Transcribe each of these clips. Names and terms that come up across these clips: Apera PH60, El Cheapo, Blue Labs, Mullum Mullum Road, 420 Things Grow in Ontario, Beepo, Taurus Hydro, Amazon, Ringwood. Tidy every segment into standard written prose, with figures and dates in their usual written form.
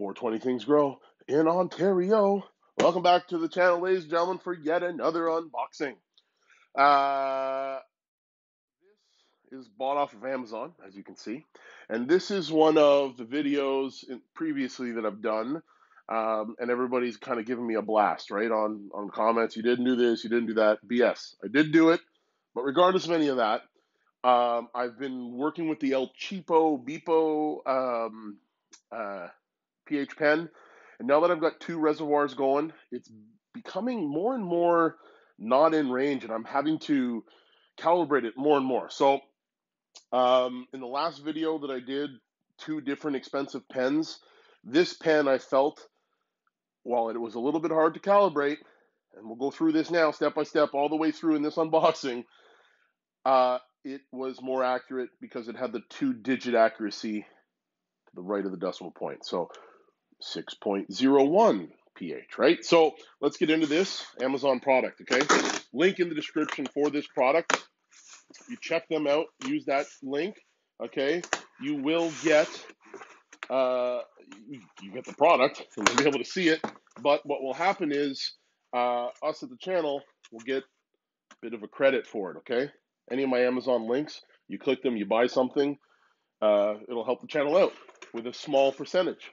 420 Things Grow in Ontario. Welcome back to the channel, ladies and gentlemen, for yet another unboxing. This is bought off of Amazon, as you can see. And this is one of the videos previously that I've done. And everybody's kind of giving me a blast, right, on comments. You didn't do this, you didn't do that. BS. I did do it. But regardless of any of that, I've been working with the El Cheapo, Beepo, pH pen. And now that I've got two reservoirs going, it's becoming more and more not in range, and I'm having to calibrate it more and more. So in the last video that I did, two different expensive pens, this pen I felt, while it was a little bit hard to calibrate, and we'll go through this now step by step all the way through in this unboxing, it was more accurate because it had the two-digit accuracy to the right of the decimal point. So 6.01 pH, right? So let's get into this Amazon product, okay? Link in the description for this product. You check them out, use that link, okay? You will get, you get the product, so you'll be able to see it, but what will happen is us at the channel will get a bit of a credit for it, okay? Any of my Amazon links, you click them, you buy something, it'll help the channel out with a small percentage.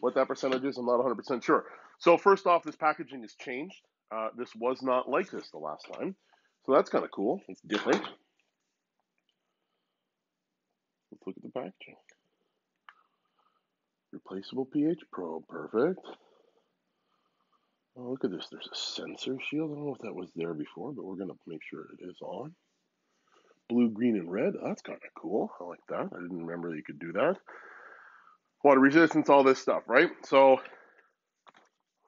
What that percentage is, I'm not 100% sure. So first off, this packaging has changed. This was not like this the last time. So that's kind of cool. It's different. Let's look at the packaging. Replaceable pH probe. Perfect. Oh, look at this. There's a sensor shield. I don't know if that was there before, but we're going to make sure it is on. Blue, green, and red. Oh, that's kind of cool. I like that. I didn't remember that you could do that. Water resistance, all this stuff, right? So,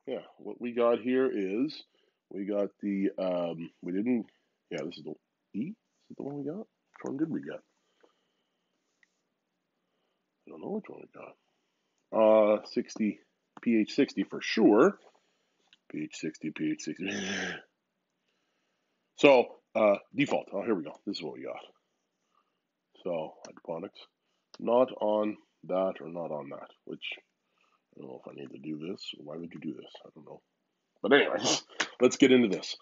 yeah, what we got here is we got the, we didn't, yeah, this is the E? Is it the one we got? Which one did we get? I don't know which one we got. 60, pH 60 for sure. pH 60, pH 60. So, default. Oh, here we go. This is what we got. So, hydroponics, not on that or not on that, which I don't know if I need to do this. Why would you do this? I don't know. But anyways, let's get into this.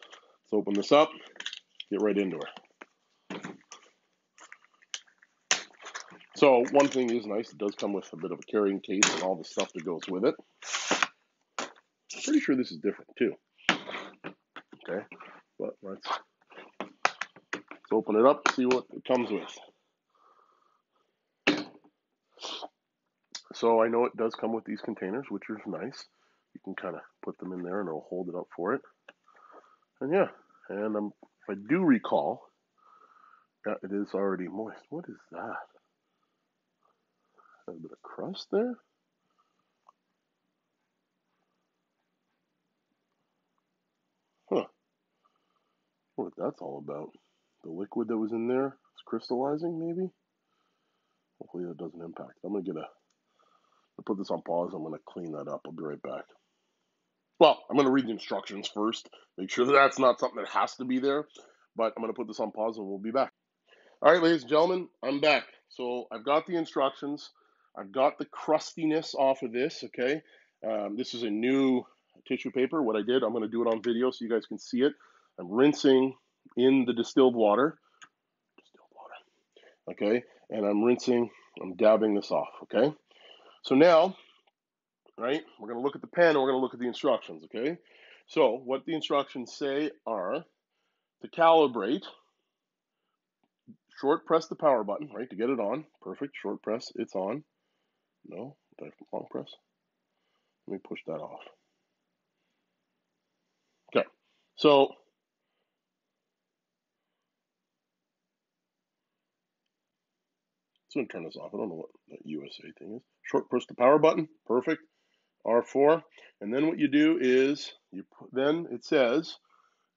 Let's open this up, get right into it. So one thing is nice, it does come with a bit of a carrying case and all the stuff that goes with it. I'm pretty sure this is different too. Okay, but let's open it up, see what it comes with. So I know it does come with these containers, which is nice. You can kind of put them in there and it'll hold it up for it. And yeah, and if I do recall, it is already moist. What is that? A bit of crust there? Huh. What that's all about. The liquid that was in there is crystallizing, maybe? Hopefully that doesn't impact. I'm going to get a... I'll put this on pause. I'm going to clean that up. I'll be right back. Well, I'm going to read the instructions first. Make sure that that's not something that has to be there. But I'm going to put this on pause and we'll be back. All right, ladies and gentlemen, I'm back. So I've got the instructions. I've got the crustiness off of this, okay? This is a new tissue paper. What I did, I'm going to do it on video so you guys can see it. I'm rinsing in the distilled water. Okay? And I'm rinsing. I'm dabbing this off, okay? So now, right, we're going to look at the pen and we're going to look at the instructions, okay? So what the instructions say are to calibrate, short press the power button, right, to get it on. Perfect, short press, it's on. No, did I long press? Let me push that off. Okay, so I'm going to turn this off. I don't know what that USA thing is. Short press the power button. Perfect. R4. And then what you do is, you put, then it says,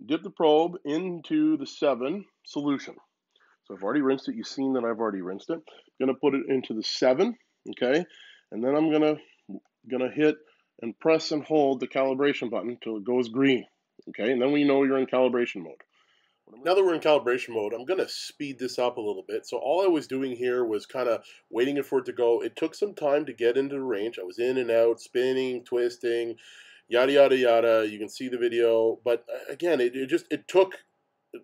dip the probe into the 7 solution. So I've already rinsed it. You've seen that I've already rinsed it. I'm going to put it into the 7. Okay. And then I'm going to hit and press and hold the calibration button until it goes green. Okay. And then we know you're in calibration mode. Now that we're in calibration mode, I'm going to speed this up a little bit. So all I was doing here was kind of waiting for it to go. It took some time to get into the range. I was in and out, spinning, twisting, yada, yada, yada. You can see the video. But again, it took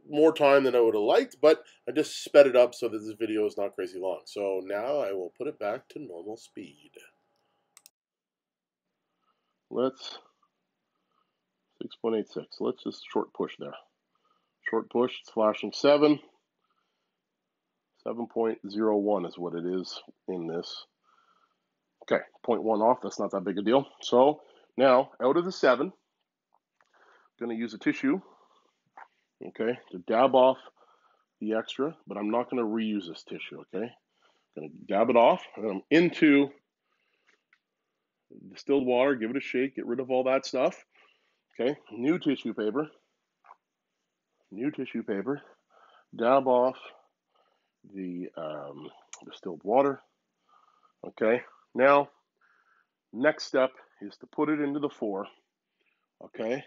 more time than I would have liked, but I just sped it up so that this video is not crazy long. So now I will put it back to normal speed. Let's 6.86. Let's just short push there. Short push, it's flashing 7. 7.01 is what it is in this. Okay, 0.1 off. That's not that big a deal. So now, out of the 7, I'm going to use a tissue, okay, to dab off the extra, but I'm not going to reuse this tissue, okay? I'm going to dab it off, and I'm into distilled water, give it a shake, get rid of all that stuff, okay? New tissue paper. New tissue paper, dab off the distilled water. Okay, now next step is to put it into the 4, okay,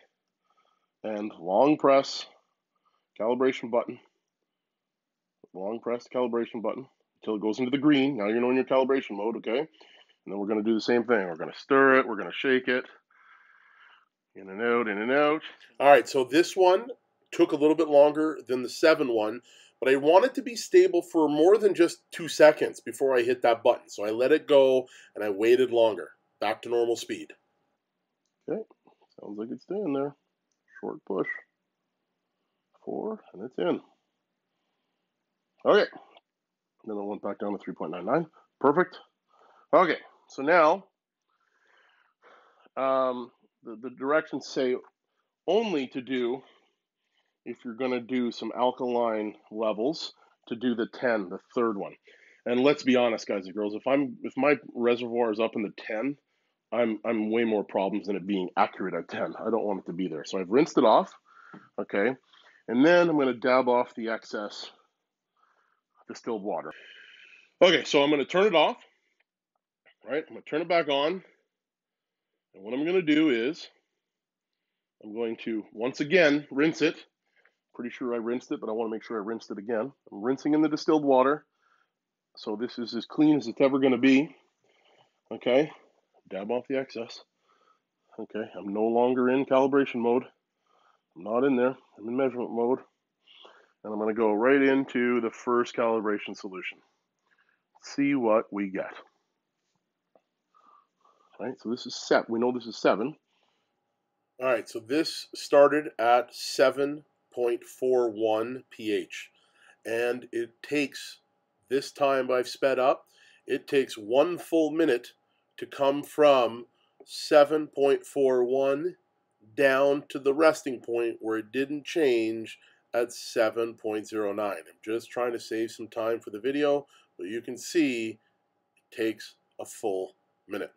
and long press calibration button, long press calibration button until it goes into the green. Now you're in your calibration mode, okay, and then we're going to do the same thing. We're going to stir it, we're going to shake it, in and out, in and out. All right, so this one took a little bit longer than the 7 one, but I want it to be stable for more than just 2 seconds before I hit that button. So I let it go and I waited longer. Back to normal speed. Okay, sounds like it's staying there. Short push. 4, and it's in. Okay, then it went back down to 3.99. Perfect. Okay, so now the directions say only to do, if you're going to do some alkaline levels, to do the 10, the 3rd one. And let's be honest, guys and girls, if my reservoir is up in the 10, I'm way more problems than it being accurate at 10. I don't want it to be there. So I've rinsed it off, okay? And then I'm going to dab off the excess distilled water. Okay, so I'm going to turn it off, right? I'm going to turn it back on. And what I'm going to do is I'm going to, once again, rinse it. Pretty sure I rinsed it, but I want to make sure I rinsed it again. I'm rinsing in the distilled water. So this is as clean as it's ever going to be. Okay. Dab off the excess. Okay. I'm no longer in calibration mode. I'm not in there. I'm in measurement mode. And I'm going to go right into the first calibration solution. See what we get. All right. So this is set. We know this is 7. All right. So this started at 7.41 pH, and it takes, this time I've sped up, it takes 1 full minute to come from 7.41 down to the resting point where it didn't change at 7.09. I'm just trying to save some time for the video, but you can see it takes a full minute.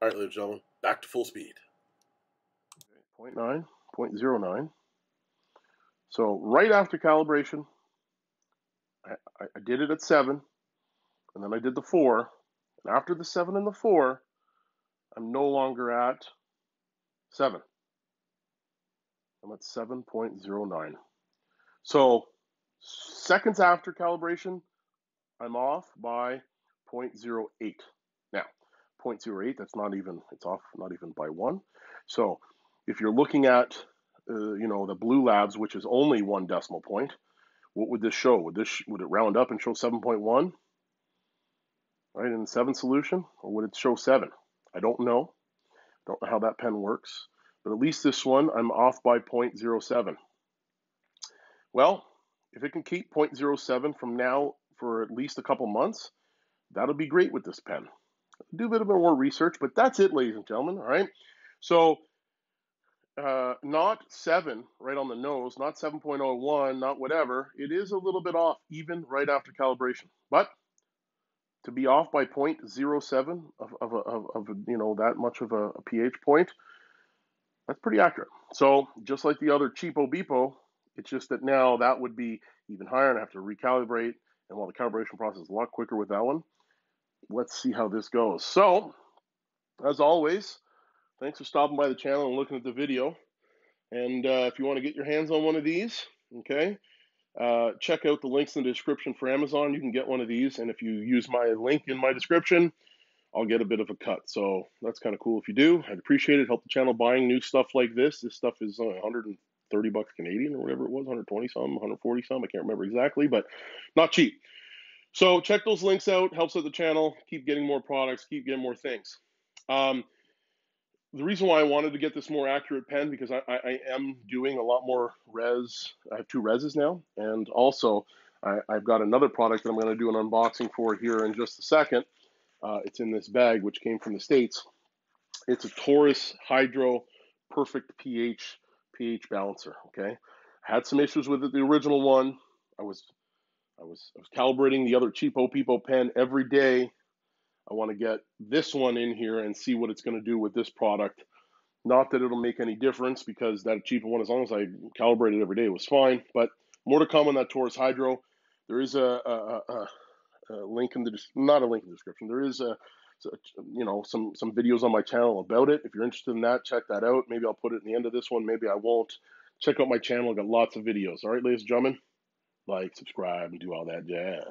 All right, ladies and gentlemen, back to full speed. Okay, 0.9, 0.09. So right after calibration, I did it at 7, and then I did the 4. And after the 7 and the 4, I'm no longer at 7. I'm at 7.09. So seconds after calibration, I'm off by 0.08. Now, 0.08, that's not even, it's off not even by 1. So if you're looking at you know, the Blue Labs, which is only 1 decimal point, what would this show? Would it round up and show 7.1, right, in the 7 solution? Or would it show 7? I don't know. Don't know how that pen works. But at least this one, I'm off by 0.07. Well, if it can keep 0.07 from now for at least a couple months, that'll be great with this pen. Do a bit more research, but that's it, ladies and gentlemen, all right? So not 7 right on the nose, not 7.01, not whatever. It is a little bit off even right after calibration, but to be off by 0.07 of you know, that much of a pH point, that's pretty accurate. So just like the other cheapo Beepo, it's just that now that would be even higher and I have to recalibrate, and while the calibration process is a lot quicker with that one, let's see how this goes. So as always, thanks for stopping by the channel and looking at the video. And if you want to get your hands on one of these, Okay. Check out the links in the description for Amazon. You can get one of these, and if you use my link in my description, I'll get a bit of a cut. So that's kind of cool if you do. I'd appreciate it. Help the channel buying new stuff like this. This stuff is $130 Canadian or whatever it was, 120 some, 140 some. I can't remember exactly, but not cheap. So check those links out. Helps out the channel. Keep getting more products. Keep getting more things. The reason why I wanted to get this more accurate pen, because I am doing a lot more res. I have 2 reses now. And also, I've got another product that I'm going to do an unboxing for here in just a second. It's in this bag, which came from the States. It's a Taurus Hydro Perfect pH balancer, okay? I had some issues with it, the original one. I was calibrating the other cheapo Beepo pen every day. I want to get this one in here and see what it's going to do with this product. Not that it'll make any difference, because that cheaper one, as long as I calibrated every day, it was fine. But more to come on that Taurus Hydro. There is a link in the, not a link in the description. There is some videos on my channel about it. If you're interested in that, check that out. Maybe I'll put it in the end of this one. Maybe I won't. Check out my channel. I've got lots of videos. All right, ladies and gentlemen, like, subscribe, and do all that jazz.